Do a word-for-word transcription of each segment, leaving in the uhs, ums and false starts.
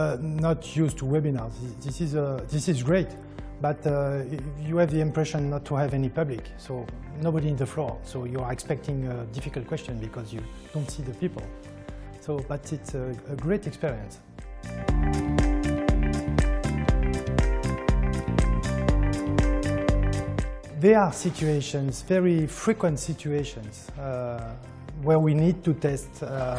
uh, not used to webinars. This is, uh, this is great, but uh, you have the impression not to have any public, so nobody in the floor. So you are expecting a difficult question because you don't see the people. So, but it's a, a great experience. There are situations, very frequent situations, uh, where we need to test uh,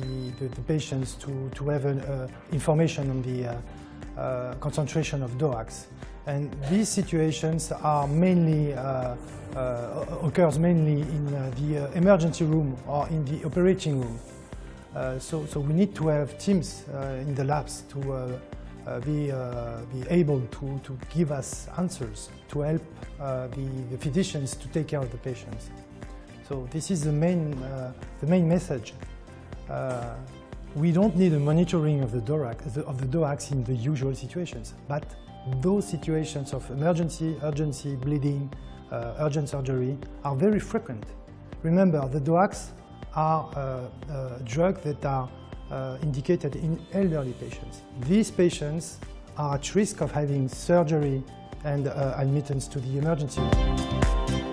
the, the, the patients to, to have an, uh, information on the uh, uh, concentration of D O A Cs. And these situations are mainly, uh, uh, occurs mainly in uh, the uh, emergency room or in the operating room. Uh, so, so we need to have teams uh, in the labs to uh, Uh, be, uh, be able to, to give us answers to help uh, the, the physicians to take care of the patients. So this is the main, uh, the main message. Uh, we don't need a monitoring of the, D O A C, of the D O A Cs in the usual situations, but those situations of emergency, urgency, bleeding, uh, urgent surgery are very frequent. Remember, the D O A Cs are uh, uh, drugs that are Uh, indicated in elderly patients. These patients are at risk of having surgery and uh, admittance to the emergency room.